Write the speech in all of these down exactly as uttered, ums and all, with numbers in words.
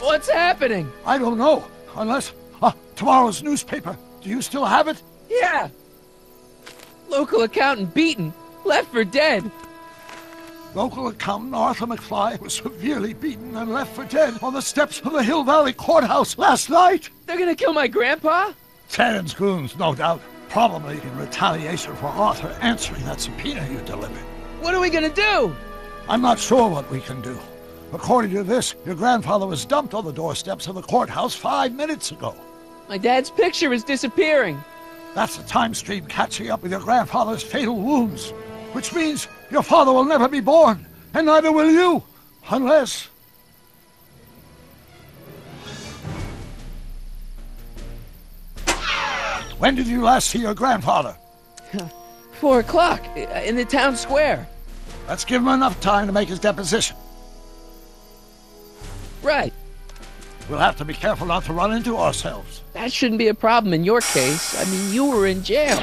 What's happening? I don't know. Unless... Uh, tomorrow's newspaper. Do you still have it? Yeah. Local accountant beaten. Left for dead. Local accountant Arthur McFly was severely beaten and left for dead on the steps of the Hill Valley Courthouse last night. They're gonna kill my grandpa? Satan's goons, no doubt. Probably in retaliation for Arthur answering that subpoena you delivered. What are we gonna do? I'm not sure what we can do. According to this, your grandfather was dumped on the doorsteps of the courthouse five minutes ago. My dad's picture is disappearing. That's the time stream catching up with your grandfather's fatal wounds, which means your father will never be born, and neither will you, unless... When did you last see your grandfather? Four o'clock, in the town square. Let's give him enough time to make his deposition. Right. We'll have to be careful not to run into ourselves. That shouldn't be a problem in your case. I mean, you were in jail.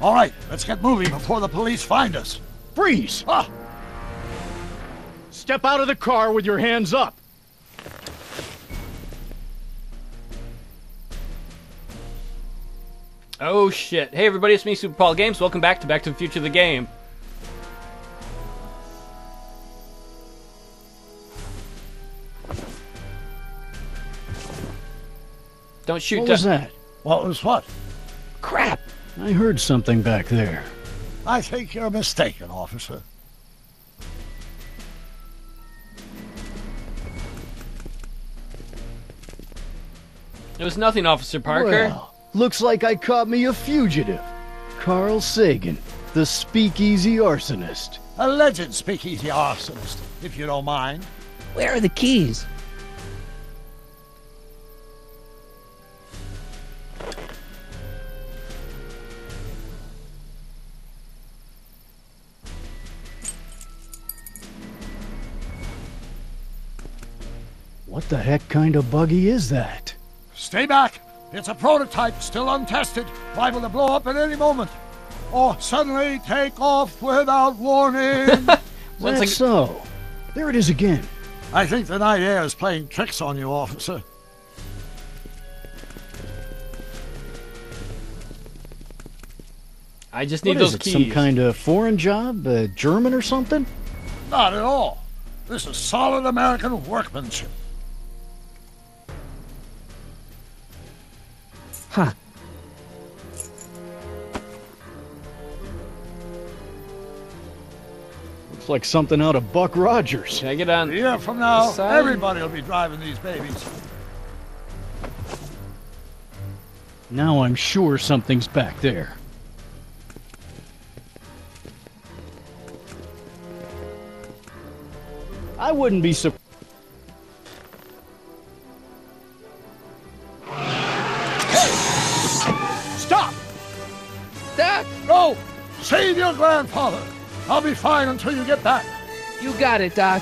All right, let's get moving before the police find us. Freeze! Ah. Step out of the car with your hands up. Oh, shit. Hey, everybody, it's me, Super Paul Games. Welcome back to Back to the Future, the game. Don't shoot. What was that? What was what? Crap! I heard something back there. I think you're mistaken, officer. It was nothing, Officer Parker. Well, looks like I caught me a fugitive. Carl Sagan, the speakeasy arsonist. Alleged speakeasy arsonist, if you don't mind. Where are the keys? What the heck kind of buggy is that? Stay back! It's a prototype, still untested, liable to blow up at any moment. Or suddenly take off without warning. That's like... so. There it is again. I think the night air is playing tricks on you, officer. I just need what those is it, keys. Some kind of foreign job? Uh, German or something? Not at all. This is solid American workmanship. Huh. Looks like something out of Buck Rogers. Can I get on? A year from now, everybody will be driving these babies. Now I'm sure something's back there. I wouldn't be surprised. Save your grandfather! I'll be fine until you get back. You got it, Doc.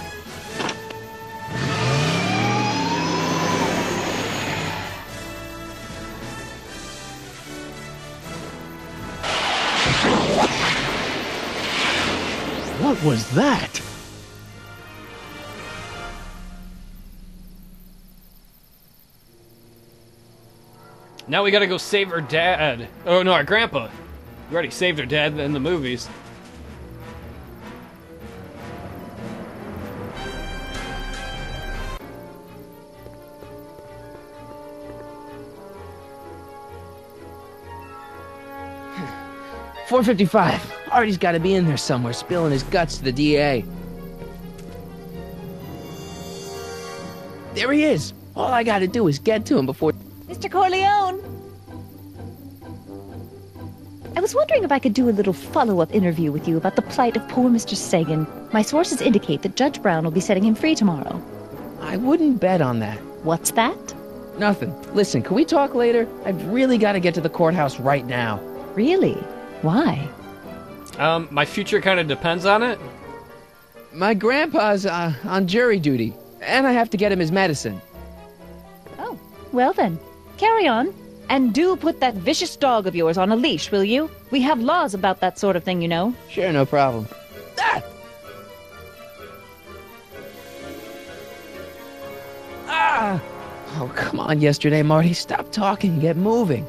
What was that? Now we gotta go save our dad. Oh no, our grandpa. You already saved her dad in the movies. four fifty-five. Artie's got to be in there somewhere, spilling his guts to the D A. There he is. All I got to do is get to him before... Mister Corleone! I was wondering if I could do a little follow-up interview with you about the plight of poor Mister Sagan. My sources indicate that Judge Brown will be setting him free tomorrow. I wouldn't bet on that. What's that? Nothing. Listen, can we talk later? I've really got to get to the courthouse right now. Really? Why? Um, my future kind of depends on it. My grandpa's uh, on jury duty, and I have to get him his medicine. Oh, well then. Carry on. And do put that vicious dog of yours on a leash, will you? We have laws about that sort of thing, you know. Sure, no problem. Ah! Ah! Oh, come on, yesterday, Marty. Stop talking and get moving.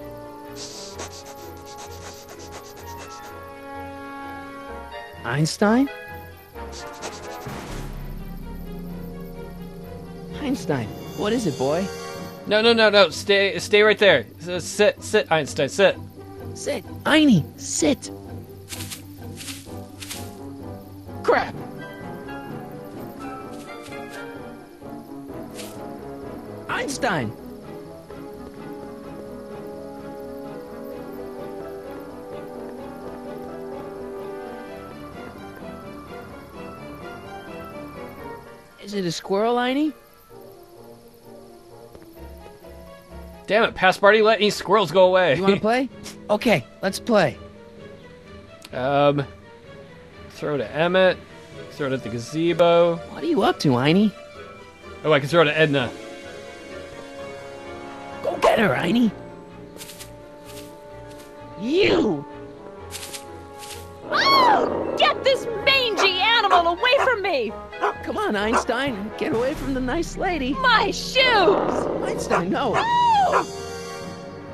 Einstein? Einstein, what is it, boy? No, no, no, no. Stay stay right there. Sit, sit, Einstein, sit. Sit. Einie, sit. Crap. Einstein. Is it a squirrel, Einie? Damn it, past party let any squirrels go away. You want to play? Okay, let's play. Um, throw to Emmett. Throw it at the gazebo. What are you up to, Einie? Oh, I can throw to Edna. Go get her, Einie. You! Oh, get this mangy animal away from me! Come on, Einstein. Get away from the nice lady. My shoes! Einstein, no.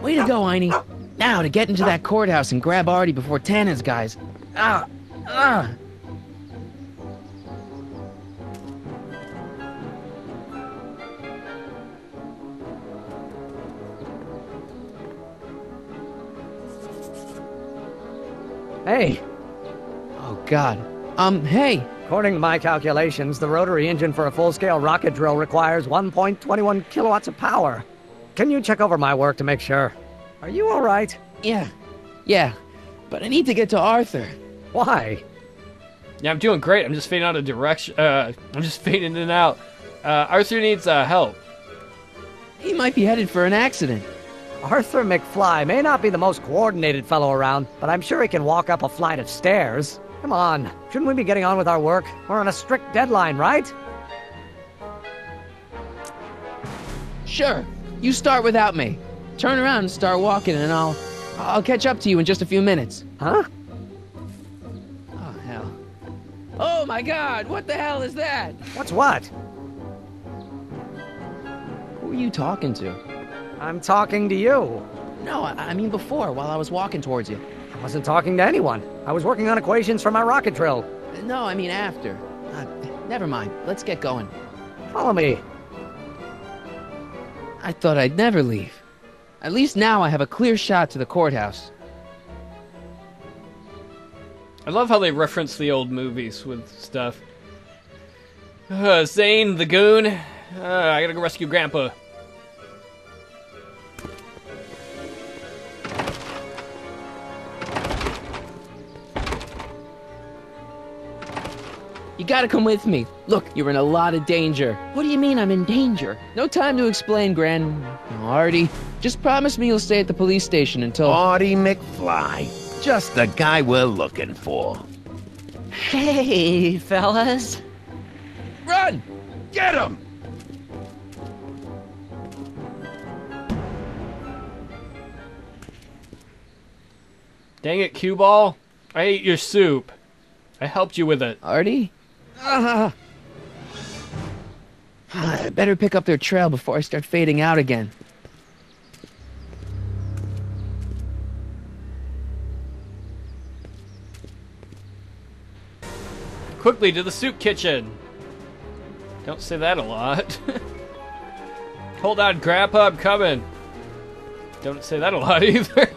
Way to go, Einie. Now to get into that courthouse and grab Artie before Tannen's guys. Ah, ah. Hey. Oh, God. Um, hey. According to my calculations, the rotary engine for a full-scale rocket drill requires one point two one kilowatts of power. Can you check over my work to make sure? Are you all right? Yeah. Yeah. But I need to get to Arthur. Why? Yeah, I'm doing great. I'm just fading out of direction. Uh, I'm just fading in and out. Uh, Arthur needs uh, help. He might be headed for an accident. Arthur McFly may not be the most coordinated fellow around, but I'm sure he can walk up a flight of stairs. Come on. Shouldn't we be getting on with our work? We're on a strict deadline, right? Sure. You start without me. Turn around and start walking, and I'll... I'll catch up to you in just a few minutes. Huh? Oh, hell. Oh, my God! What the hell is that? What's what? Who are you talking to? I'm talking to you. No, I, I mean before, while I was walking towards you. I wasn't talking to anyone. I was working on equations for my rocket drill. No, I mean after. Uh, never mind. Let's get going. Follow me. I thought I'd never leave. At least now I have a clear shot to the courthouse. I love how they reference the old movies with stuff. Uh, Zane, the goon. Uh, I gotta go rescue Grandpa. You gotta come with me. Look, you're in a lot of danger. What do you mean I'm in danger? No time to explain, Gran... Artie. Just promise me you'll stay at the police station until... Artie McFly. Just the guy we're looking for. Hey, fellas. Run! Get him! Dang it, cue ball. I ate your soup. I helped you with it. Artie? Uh, I better pick up their trail before I start fading out again. Quickly to the soup kitchen. Don't say that a lot. Hold on, Grandpa, I'm coming. Don't say that a lot either.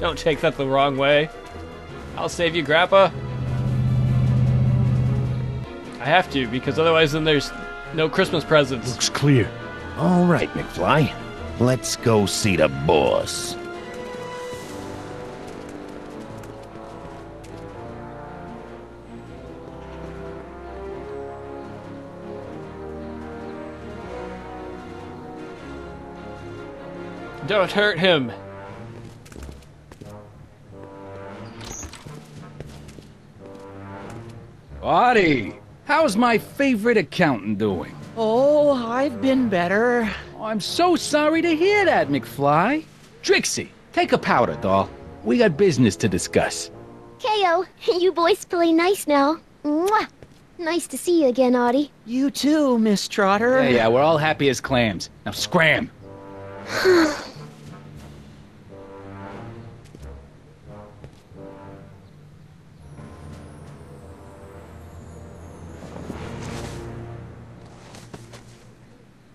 Don't take that the wrong way. I'll save you, Grandpa. I have to, because otherwise then there's no Christmas presents. Looks clear. All right, McFly. Let's go see the boss. Don't hurt him. Audie! How's my favorite accountant doing? Oh, I've been better. Oh, I'm so sorry to hear that, McFly. Trixie, take a powder, doll. We got business to discuss. K O, you boys play nice now. Mwah. Nice to see you again, Audie. You too, Miss Trotter. Yeah, yeah, we're all happy as clams. Now scram!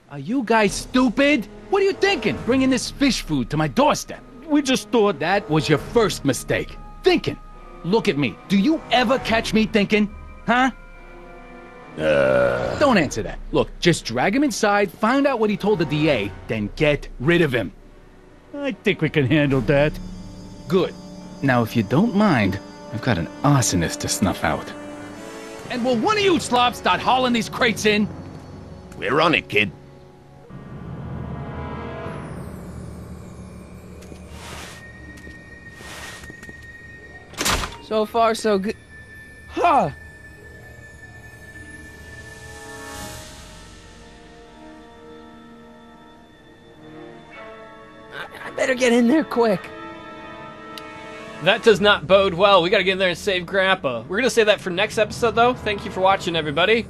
Are you guys stupid? What are you thinking, bringing this fish food to my doorstep? We just thought that was your first mistake. Thinking. Look at me. Do you ever catch me thinking? Huh? Uh... Don't answer that. Look, just drag him inside, find out what he told the D A, then get rid of him. I think we can handle that. Good. Now, if you don't mind, I've got an arsonist to snuff out. And will one of you slobs start hauling these crates in? We're on it, kid. So far, so good. Huh! I, I better get in there quick. That does not bode well. We gotta get in there and save Grandpa. We're gonna save that for next episode, though. Thank you for watching, everybody.